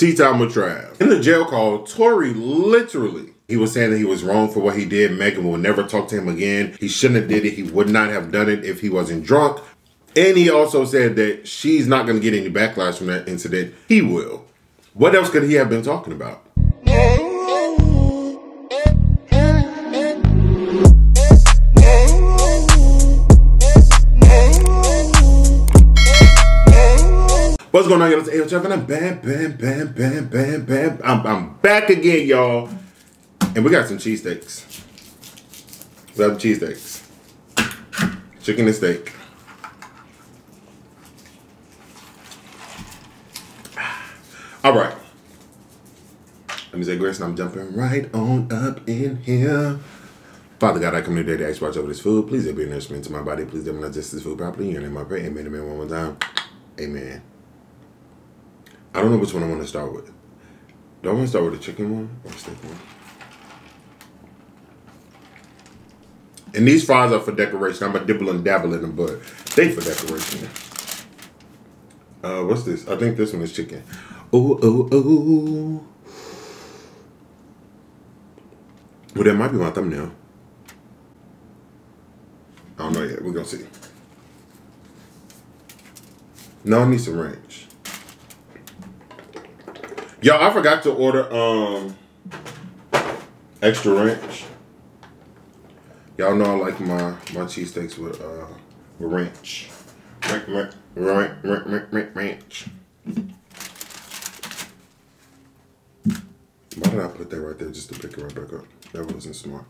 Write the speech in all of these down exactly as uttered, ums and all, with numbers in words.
Tea time with Trav. In the jail call, Tory literally, he was saying that he was wrong for what he did. Megan will never talk to him again. He shouldn't have did it. He would not have done it if he wasn't drunk. And he also said that she's not going to get any backlash from that incident. He will. What else could he have been talking about? What's going on, y'all? It's AyooTravv and I'm bam, bam, bam, bam, bam, bam. I'm, I'm back again, y'all. And we got some cheesesteaks. We have cheesesteaks. Chicken and steak. All right. Let me say grace and I'm jumping right on up in here. Father God, I come today to ask you watch over this food. Please, it be a nourishment to my body. Please, let me digest this food properly. You're in my prayer. Amen, amen, one more time. Amen. I don't know which one I want to start with. Do I want to start with the chicken one or the steak one? And these fries are for decoration. I'm a dibble and dabble in them, but they for decoration. Uh, what's this? I think this one is chicken. Ooh, ooh, ooh. Well, that might be my thumbnail. I don't know yet. We're going to see. No, I need some ranch. Y'all, I forgot to order um extra ranch. Y'all know I like my, my cheesesteaks with uh with ranch. Ranch, ranch, ranch, ranch, ranch. Why did I put that right there just to pick it right back up? That wasn't smart.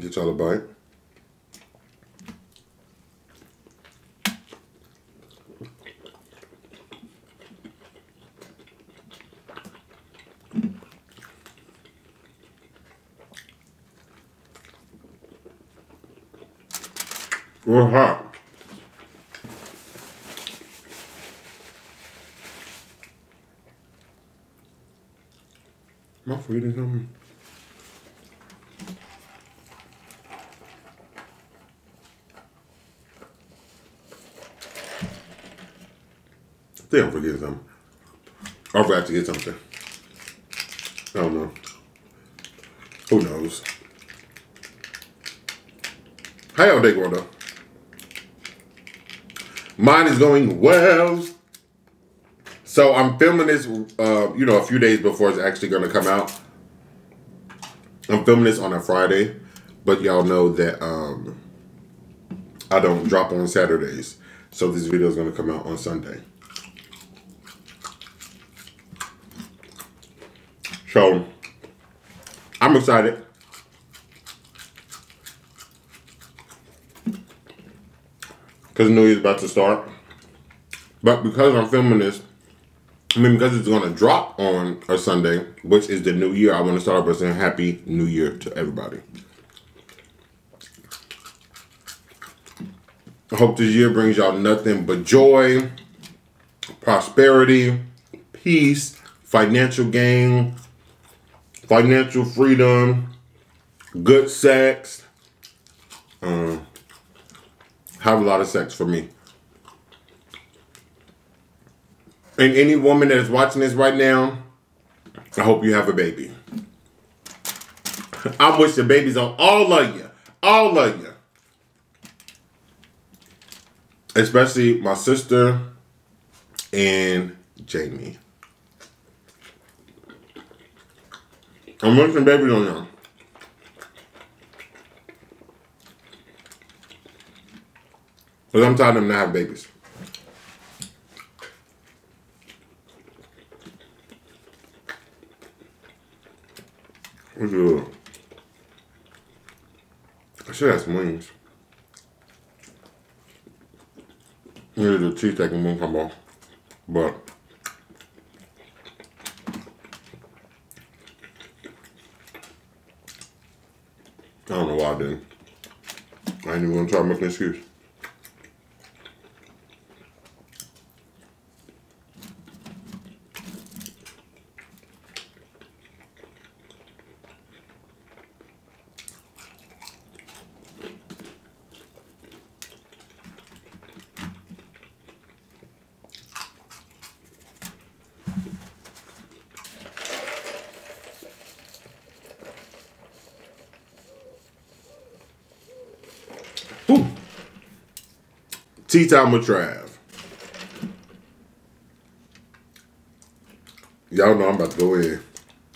Get y'all a bite. We're hot. My food is on me. They don't forget something. I forgot to get something. I don't know. Who knows? How y'all day going though? Mine is going well. So I'm filming this, uh, you know, a few days before it's actually going to come out. I'm filming this on a Friday, but y'all know that um, I don't drop on Saturdays. So this video is going to come out on Sunday. So, I'm excited. Because New Year's about to start. But because I'm filming this, I mean, because it's going to drop on a Sunday, which is the New Year, I want to start off by saying Happy New Year to everybody. I hope this year brings y'all nothing but joy, prosperity, peace, financial gain, financial freedom, good sex. Um, have a lot of sex for me. And any woman that is watching this right now, I hope you have a baby. I wish the babies on all of you. All of you. Especially my sister and Jamie. I'm wishing babies on y'all. Because I'm tired of them not having babies. I should have some wings. Here's a cheesesteak and wing combo. But I don't know why I didn't. I ain't even gonna try to make an excuse. Tea time with Trav. Y'all know I'm about to go in.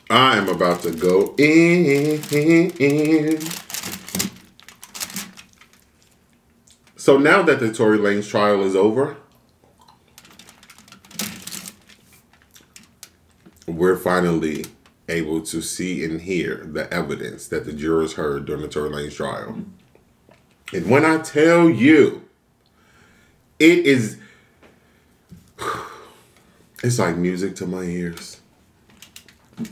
I am about to go in. So now that the Tory Lanez trial is over, we're finally able to see and hear the evidence that the jurors heard during the Tory Lanez trial. And when I tell you, it is, it's like music to my ears.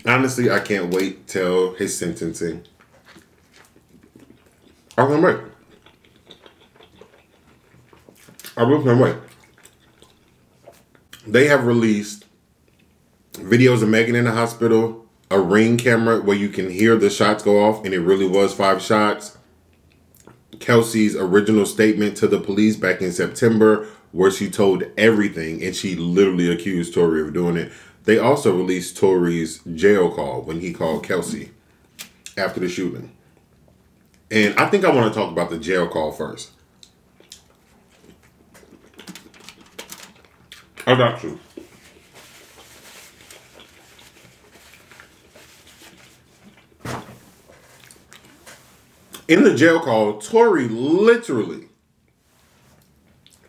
Honestly, I can't wait till his sentencing. I can't wait. I really can't wait. They have released videos of Megan in the hospital, a ring camera where you can hear the shots go off, and it really was five shots. Kelsey's original statement to the police back in September where she told everything and she literally accused Tory of doing it. They also released Tory's jail call when he called Kelsey after the shooting. And I think I want to talk about the jail call first. I got you. In the jail call, Tory literally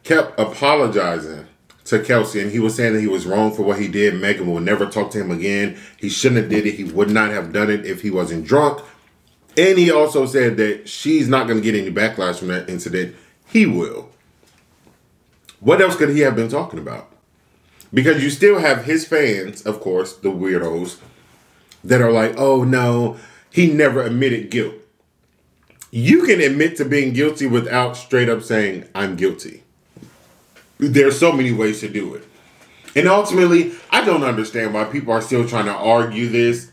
kept apologizing to Kelsey, and he was saying that he was wrong for what he did. Megan will never talk to him again. He shouldn't have did it. He would not have done it if he wasn't drunk. And he also said that she's not going to get any backlash from that incident. He will. What else could he have been talking about? Because you still have his fans, of course, the weirdos, that are like, oh no, he never admitted guilt. You can admit to being guilty without straight up saying, I'm guilty. There are so many ways to do it. And ultimately, I don't understand why people are still trying to argue this.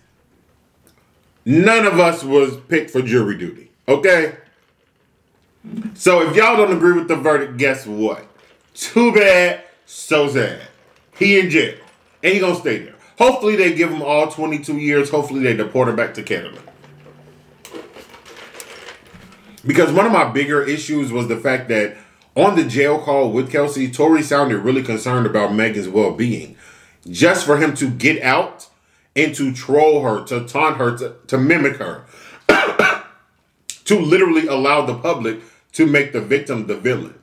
None of us was picked for jury duty, okay? So if y'all don't agree with the verdict, guess what? Too bad, so sad. He in jail. And he gonna stay there. Hopefully they give him all twenty-two years. Hopefully they deport him back to Canada. Because one of my bigger issues was the fact that on the jail call with Kelsey, Tory sounded really concerned about Megan's well-being. Just for him to get out and to troll her, to taunt her, to, to mimic her. To literally allow the public to make the victim the villain.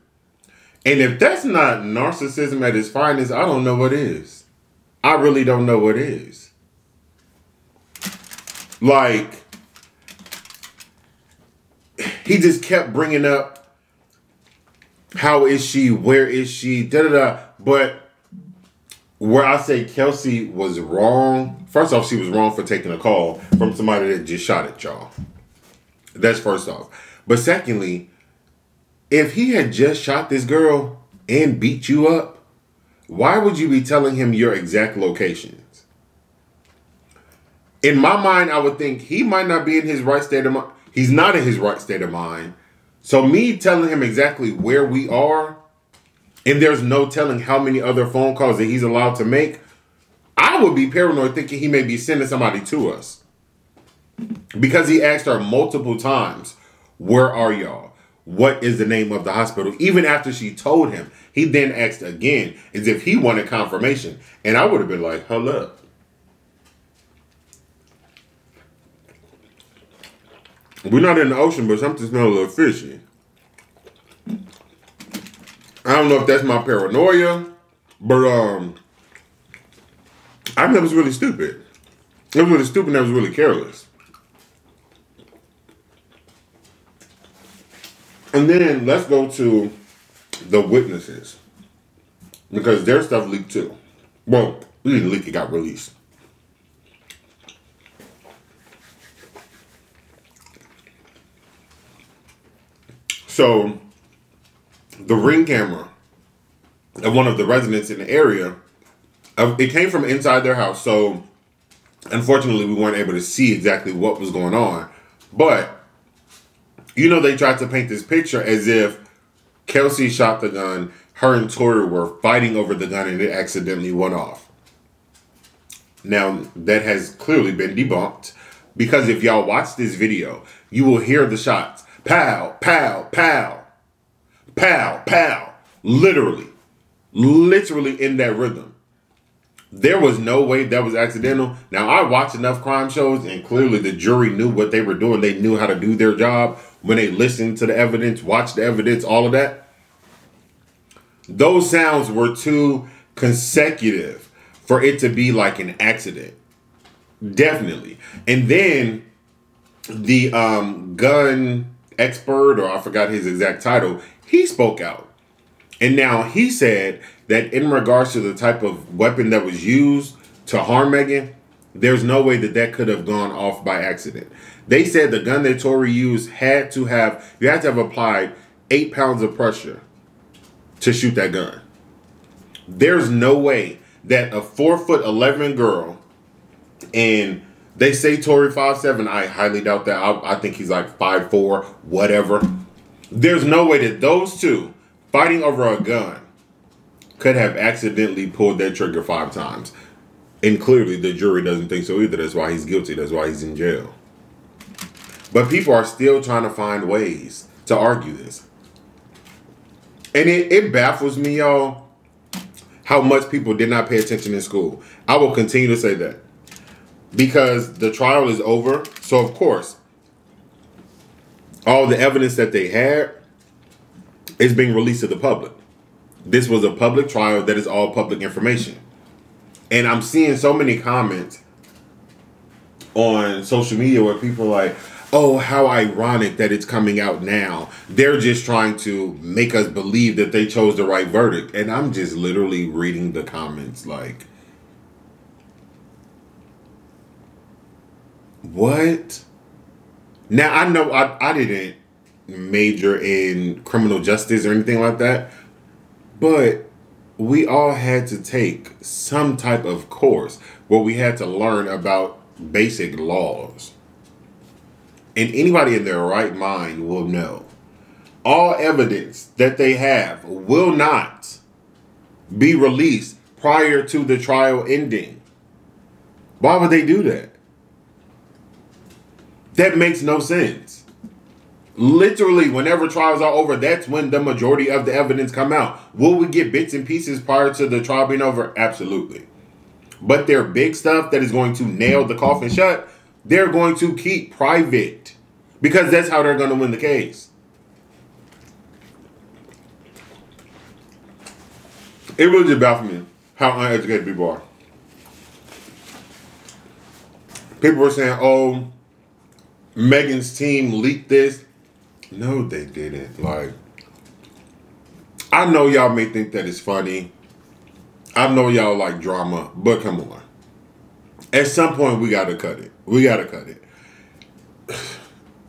And if that's not narcissism at its finest, I don't know what is. I really don't know what is. Like, he just kept bringing up, how is she, where is she, da-da-da. But where I say Kelsey was wrong, first off, she was wrong for taking a call from somebody that just shot at y'all. That's first off. But secondly, if he had just shot this girl and beat you up, why would you be telling him your exact locations? In my mind, I would think he might not be in his right state of mind. He's not in his right state of mind. So me telling him exactly where we are, and there's no telling how many other phone calls that he's allowed to make, I would be paranoid thinking he may be sending somebody to us. Because he asked her multiple times, where are y'all? What is the name of the hospital? Even after she told him, he then asked again as if he wanted confirmation. And I would have been like, hello. We're not in the ocean, but something smells a little fishy. I don't know if that's my paranoia, but um, I think it was really stupid. It was really stupid and it was really careless. And then let's go to the witnesses. Because their stuff leaked too. Well, we didn't leak, it got released. So the Ring camera of one of the residents in the area, it came from inside their house. So unfortunately, we weren't able to see exactly what was going on. But, you know, they tried to paint this picture as if Kelsey shot the gun, her and Tory were fighting over the gun, and it accidentally went off. Now, that has clearly been debunked, because if y'all watch this video, you will hear the shots. Pow, pow, pow, pow, pow. Literally, literally in that rhythm. There was no way that was accidental. Now, I watch enough crime shows, and clearly the jury knew what they were doing. They knew how to do their job when they listened to the evidence, watched the evidence, all of that. Those sounds were too consecutive for it to be like an accident. Definitely. And then the um, gun expert, or I forgot his exact title, he spoke out. And now he said that in regards to the type of weapon that was used to harm Megan, there's no way that that could have gone off by accident. They said the gun that Tory used had to have, you had to have applied eight pounds of pressure to shoot that gun. There's no way that a four foot eleven girl, and they say Tory five seven, I highly doubt that. I, I think he's like five four, whatever. There's no way that those two fighting over a gun could have accidentally pulled that trigger five times. And clearly the jury doesn't think so either. That's why he's guilty. That's why he's in jail. But people are still trying to find ways to argue this. And it, it baffles me, y'all, how much people did not pay attention in school. I will continue to say that. Because the trial is over. So, of course, all the evidence that they had is being released to the public. This was a public trial that is all public information. And I'm seeing so many comments on social media where people are like, oh, how ironic that it's coming out now. They're just trying to make us believe that they chose the right verdict. And I'm just literally reading the comments like, what? Now, I know I, I didn't major in criminal justice or anything like that, but we all had to take some type of course where we had to learn about basic laws. And anybody in their right mind will know all evidence that they have will not be released prior to the trial ending. Why would they do that? That makes no sense. Literally, whenever trials are over, that's when the majority of the evidence come out. Will we get bits and pieces prior to the trial being over? Absolutely. But their big stuff that is going to nail the coffin shut, they're going to keep private, because that's how they're going to win the case. It really just baffles me how uneducated people are. People were saying, oh, Megan's team leaked this. No, they didn't. Like, I know y'all may think that it's funny. I know y'all like drama, but come on. At some point, we got to cut it. We got to cut it.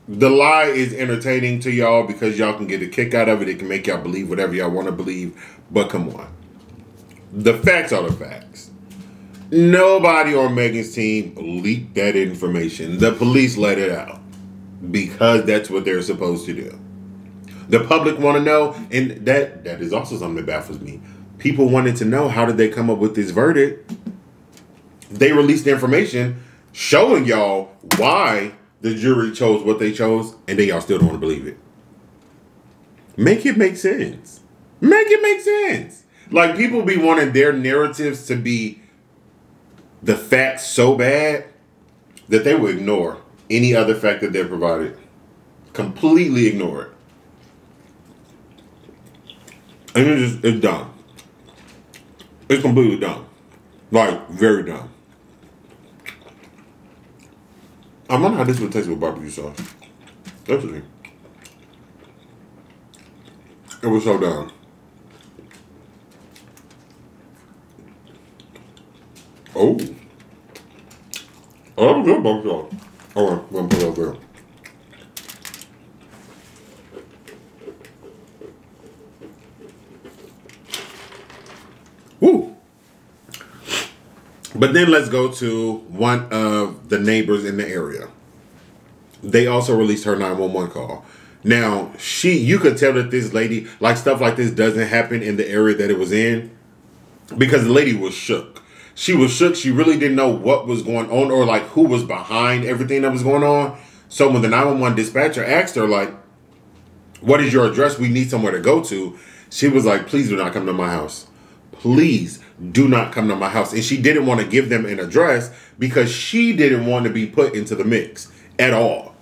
The lie is entertaining to y'all because y'all can get a kick out of it. It can make y'all believe whatever y'all want to believe. But come on. The facts are the facts. Nobody on Megan's team leaked that information. The police let it out because that's what they're supposed to do. The public want to know, and that that is also something that baffles me. People wanted to know, how did they come up with this verdict? They released the information showing y'all why the jury chose what they chose, and then y'all still don't want to believe it. Make it make sense. Make it make sense. Like, people be wanting their narratives to be the facts so bad that they would ignore any other fact that they're provided. Completely ignore it. And it's, just, it's dumb. It's completely dumb. Like, very dumb. I wonder how this would taste with barbecue sauce. That's it. It was so dumb. Oh. Oh, that was good barbecue sauce. Alright, I'm gonna put it over here. But then let's go to one of the neighbors in the area. They also released her nine one one call. Now, she, you could tell that this lady, like stuff like this doesn't happen in the area that it was in, because the lady was shook. She was shook. She really didn't know what was going on or like who was behind everything that was going on. So when the nine one one dispatcher asked her, like, what is your address? We need somewhere to go to. She was like, please do not come to my house. Please do not come to my house. And she didn't want to give them an address because she didn't want to be put into the mix at all.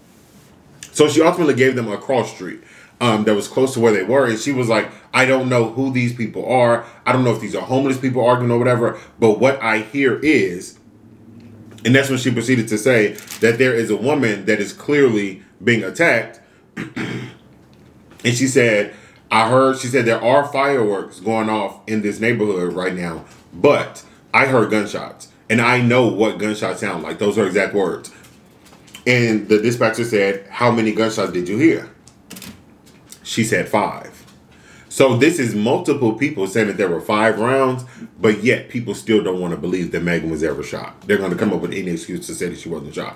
So she ultimately gave them a cross street um, that was close to where they were. And she was like, I don't know who these people are. I don't know if these are homeless people arguing or whatever. But what I hear is, and that's when she proceeded to say, that there is a woman that is clearly being attacked. And she said, I heard, she said, there are fireworks going off in this neighborhood right now, but I heard gunshots and I know what gunshots sound like. Those are exact words. And the dispatcher said, how many gunshots did you hear? She said five. So this is multiple people saying that there were five rounds, but yet people still don't want to believe that Megan was ever shot. They're going to come up with any excuse to say that she wasn't shot,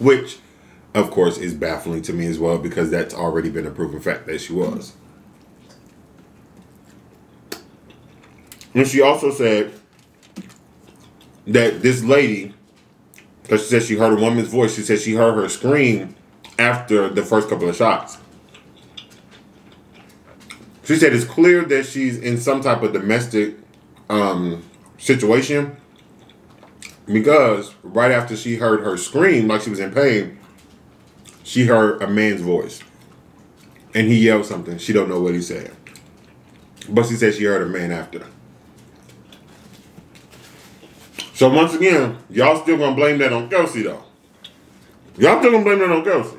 which of course is baffling to me as well, because that's already been a proven fact that she was. And she also said that this lady, because she said she heard a woman's voice, she said she heard her scream after the first couple of shots. She said it's clear that she's in some type of domestic um, situation, because right after she heard her scream, like she was in pain, she heard a man's voice. And he yelled something. She don't know what he said. But she said she heard a man after. So once again, y'all still gonna blame that on Kelsey though. Y'all still gonna blame that on Kelsey.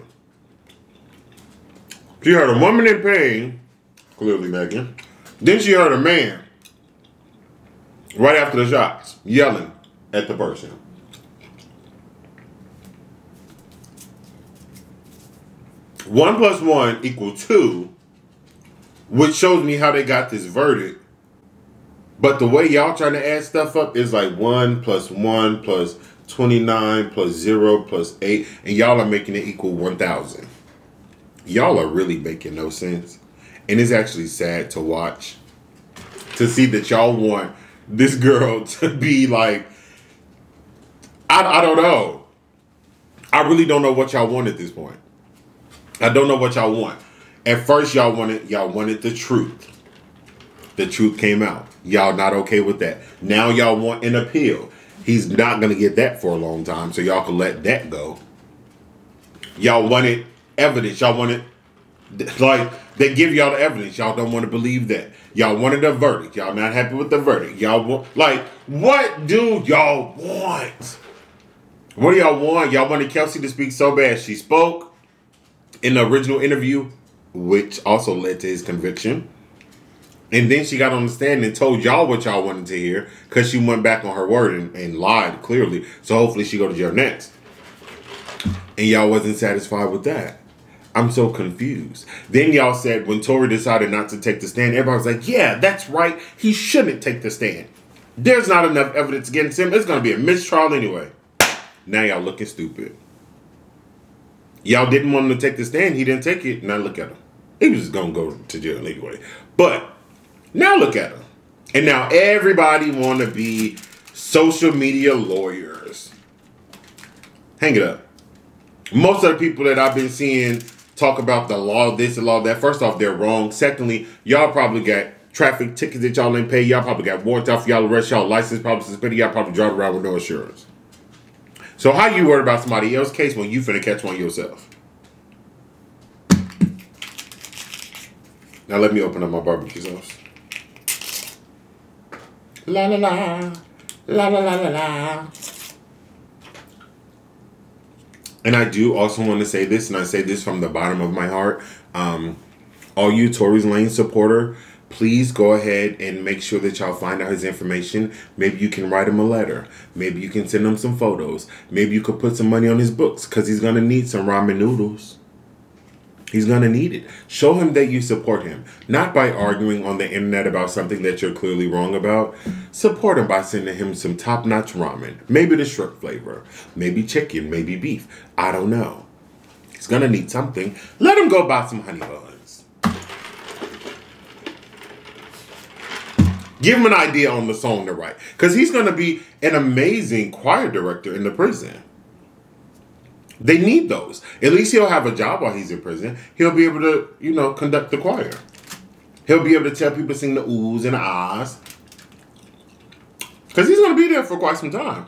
She heard a woman in pain, clearly Megan. Then she heard a man right after the shots yelling at the person. One plus one equal two, which shows me how they got this verdict. But the way y'all trying to add stuff up is like one plus one plus twenty-nine plus zero plus eight. And y'all are making it equal one thousand. Y'all are really making no sense. And it's actually sad to watch, to see that y'all want this girl to be like, I, I don't know. I really don't know what y'all want at this point. I don't know what y'all want. At first, y'all wanted y'all wanted the truth. The truth came out. Y'all not okay with that. Now y'all want an appeal. He's not going to get that for a long time, so y'all can let that go. Y'all wanted evidence. Y'all wanted, like, they give y'all the evidence. Y'all don't want to believe that. Y'all wanted a verdict. Y'all not happy with the verdict. Y'all want, like, what do y'all want? What do y'all want? Y'all wanted Kelsey to speak so bad. She spoke in the original interview, which also led to his conviction. And then she got on the stand and told y'all what y'all wanted to hear, because she went back on her word and, and lied clearly. So hopefully she go to jail next. And y'all wasn't satisfied with that. I'm so confused. Then y'all said when Tory decided not to take the stand, everybody was like, yeah, that's right. He shouldn't take the stand. There's not enough evidence against him. It's going to be a mistrial anyway. Now y'all looking stupid. Y'all didn't want him to take the stand. He didn't take it. Now look at him. He was going to go to jail anyway. But now look at him. And now everybody want to be social media lawyers. Hang it up. Most of the people that I've been seeing talk about the law this and law that, first off, they're wrong. Secondly, y'all probably got traffic tickets that y'all didn't pay. Y'all probably got warrants out for y'all arrest. Y'all license probably suspended. Y'all probably drive around with no insurance. So how you worried about somebody else's case when you finna catch one yourself? Now let me open up my barbecue sauce. La la la. La la la la la. And I do also want to say this, and I say this from the bottom of my heart. Um, all you Tory Lanez supporter, please go ahead and make sure that y'all find out his information. Maybe you can write him a letter. Maybe you can send him some photos. Maybe you could put some money on his books, because he's going to need some ramen noodles. He's going to need it. Show him that you support him. Not by arguing on the internet about something that you're clearly wrong about. Support him by sending him some top-notch ramen. Maybe the shrimp flavor. Maybe chicken. Maybe beef. I don't know. He's going to need something. Let him go buy some honey buns. Give him an idea on the song to write. Because he's going to be an amazing choir director in the prison. They need those. At least he'll have a job while he's in prison. He'll be able to, you know, conduct the choir. He'll be able to tell people to sing the oohs and the ahs. Because he's going to be there for quite some time.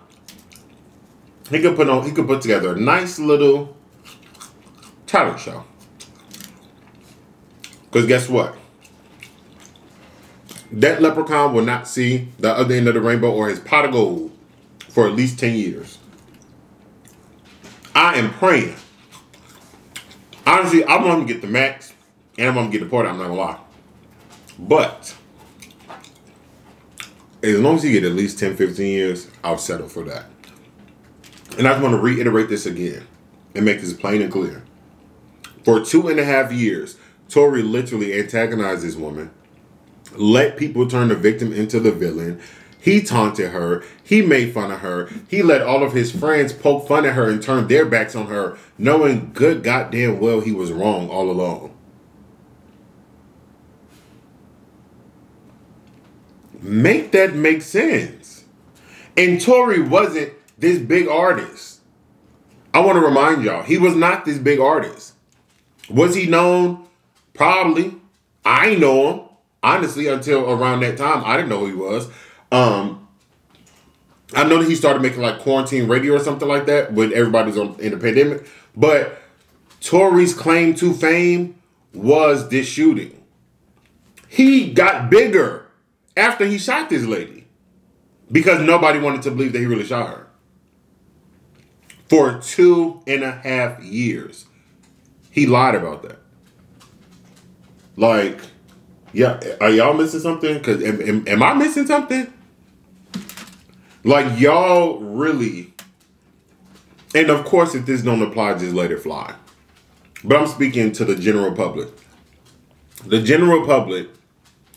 He could put on, he could put together a nice little talent show. Because guess what? That leprechaun will not see the other end of the rainbow or his pot of gold for at least ten years. I am praying. Honestly, I want him to get the max and I want him to get deported. I'm not gonna lie. But as long as he get at least ten, fifteen years, I'll settle for that. And I just want to reiterate this again and make this plain and clear. For two and a half years, Tory literally antagonized this woman, let people turn the victim into the villain. He taunted her. He made fun of her. He let all of his friends poke fun at her and turn their backs on her, knowing good goddamn well he was wrong all along. Make that make sense. And Tory wasn't this big artist. I want to remind y'all, he was not this big artist. Was he known? Probably. I know him. Honestly, until around that time, I didn't know who he was. Um, I know that he started making like quarantine radio or something like that when everybody's on in the pandemic. But Tory's claim to fame was this shooting. He got bigger after he shot this lady because nobody wanted to believe that he really shot her. For two and a half years, he lied about that. Like, yeah, are y'all missing something? 'Cause am, am, am I missing something? Like, y'all really, and of course, if this don't apply, just let it fly. But I'm speaking to the general public. The general public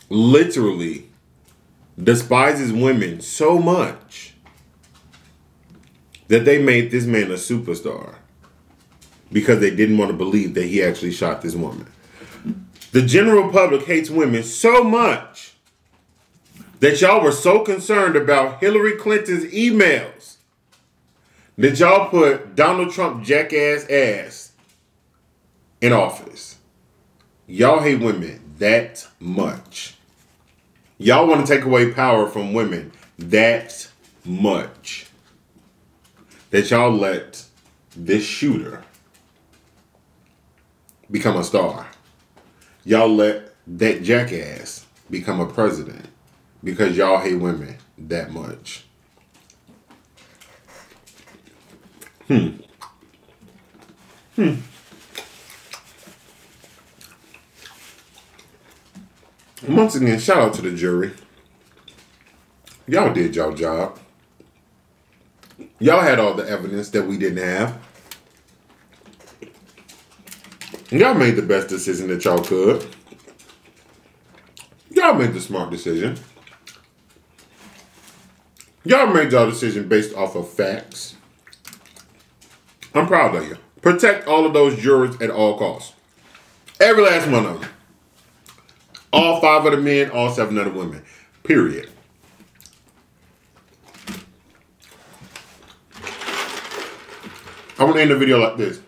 literally despises women so much that they made this man a superstar because they didn't want to believe that he actually shot this woman. The general public hates women so much that y'all were so concerned about Hillary Clinton's emails that y'all put Donald Trump jackass ass in office. Y'all hate women that much. Y'all want to take away power from women that much. That y'all let this shooter become a star. Y'all let that jackass become a president. Because y'all hate women that much. Hmm. Hmm. Once again, shout out to the jury. Y'all did y'all job. Y'all had all the evidence that we didn't have. Y'all made the best decision that y'all could. Y'all made the smart decision. Y'all made y'all decision based off of facts. I'm proud of you. Protect all of those jurors at all costs. Every last one of them. All five of the men, all seven of the women. Period. I want to end the video like this.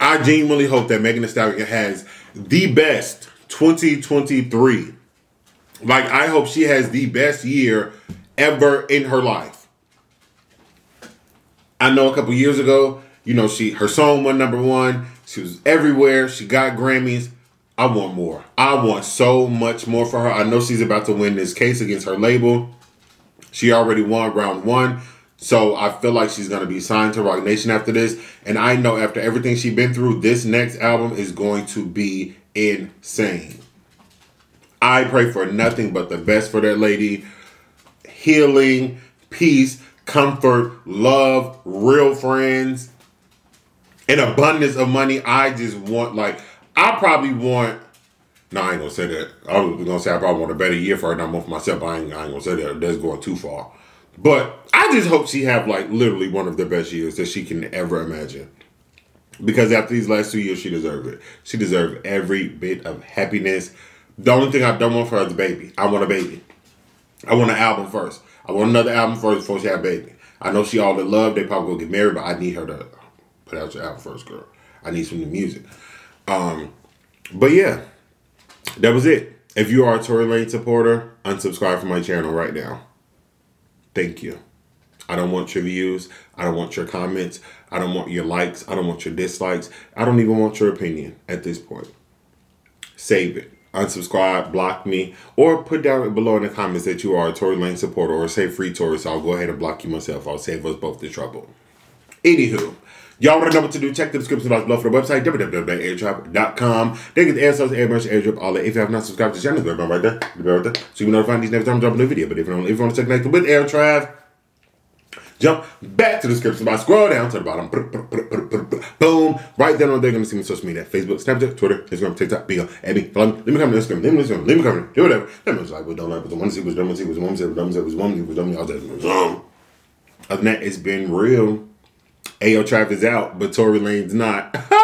I genuinely hope that Megan Thee Stallion has the best twenty twenty-three. Like, I hope she has the best year ever in her life. I know a couple years ago, you know, she her song went number one. She was everywhere. She got Grammys. I want more. I want so much more for her. I know she's about to win this case against her label. She already won round one. So I feel like she's going to be signed to Roc Nation after this. And I know after everything she's been through, this next album is going to be insane. I pray for nothing but the best for that lady. healing, peace, comfort, love, real friends, an abundance of money. I just want, like, I probably want, no, I ain't gonna say that. I was gonna say I probably want a better year for her, not more for myself, but I ain't, I ain't gonna say that. That's going too far. But I just hope she have, like, literally one of the best years that she can ever imagine. Because after these last two years, she deserved it. She deserved every bit of happiness. The only thing I don't want for her is a baby. I want a baby. I want an album first. I want another album first before she have a baby. I know she all in love. They probably gonna get married, but I need her to put out your album first, girl. I need some new music. Um, but yeah, that was it. If you are a Tory Lanez supporter, unsubscribe from my channel right now. Thank you. I don't want your views. I don't want your comments. I don't want your likes. I don't want your dislikes. I don't even want your opinion at this point. Save it. Unsubscribe, block me, or put down below in the comments that you are a Tory Lanez supporter, or say free Tory, so I'll go ahead and block you myself. I'll save us both the trouble. Anywho, y'all want to know what to do? Check the description box below for the website, w w w dot AyooTravv dot com. They get the AyooSauce, AyooMerch, AyooTravv, all that. If you have not subscribed to the channel, the bell right there, the bell right there, so you can notify these next time I drop a new video. But if you don't, if you want to stay connected with AyooTravv, jump back to the description box, scroll down to the bottom, boom, right down on there. You're going to see me on social media, Facebook, Snapchat, Twitter, Instagram, TikTok, Beagle, Abby, follow me, leave me a comment, leave me a comment, leave me a comment, do whatever, let me know what you like, don't like, what you want to see, what you don't want to see, what you want to see, what you want to see, what you want to see, what you want to see. Other than that, it's been real. AyooTravv is out, but Tory Lanez not.